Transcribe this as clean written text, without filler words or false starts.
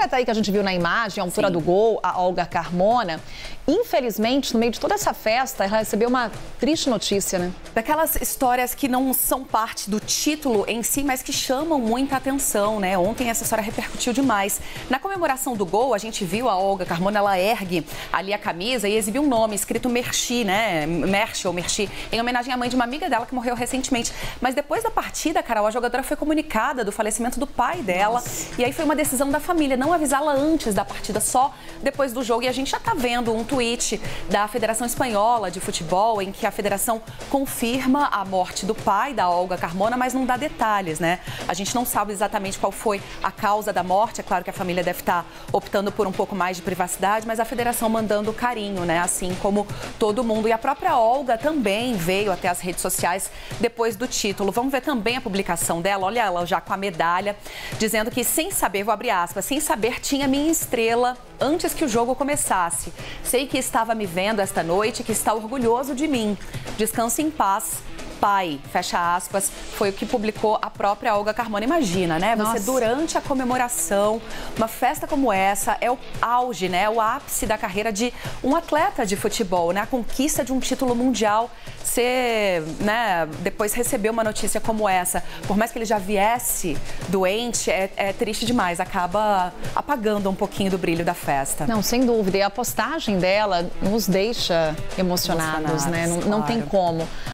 atleta aí que a gente viu na imagem, a autora do gol, a Olga Carmona, infelizmente, no meio de toda essa festa, ela recebeu uma triste notícia, né? Daquelas histórias que não são parte do título em si, mas que chamam muita atenção, né? Ontem essa história repercutiu demais. Na comemoração do gol, a gente viu a Olga Carmona, ela ergue ali a camisa e exibiu um nome escrito Merchi, né? Merchi ou Merchi, em homenagem à mãe de uma amiga dela que morreu recentemente. Mas depois da partida, Carol, a jogadora foi comunicada do falecimento do pai dela. Nossa. E aí foi uma decisão da família, não avisá-la antes da partida, só depois do jogo. E a gente já tá vendo um tweet da Federação Espanhola de Futebol, em que a federação confirma a morte do pai da Olga Carmona, mas não dá detalhes, né? A gente não sabe exatamente qual foi a causa da morte. É claro que a família deve estar optando por um pouco mais de privacidade, mas a federação mandando carinho, né? Assim como todo mundo. E a própria Olga também veio até as redes sociais depois do título. Vamos ver também a publicação dela. Olha ela já com a medalha, dizendo que sem saber, vou abrir aspas, sem saber tinha minha estrela antes que o jogo começasse. Sei que estava me vendo esta noite, que está orgulhoso de mim. Descanse em paz, pai, fecha aspas, foi o que publicou a própria Olga Carmona. Imagina, né? Nossa. Você durante a comemoração, uma festa como essa é o auge, né? É o ápice da carreira de um atleta de futebol, né? A conquista de um título mundial. Você, né, depois recebeu uma notícia como essa, por mais que ele já viesse doente, é triste demais, acaba apagando um pouquinho do brilho da festa. Não, sem dúvida. E a postagem dela nos deixa emocionados, né? Não, claro. Não tem como.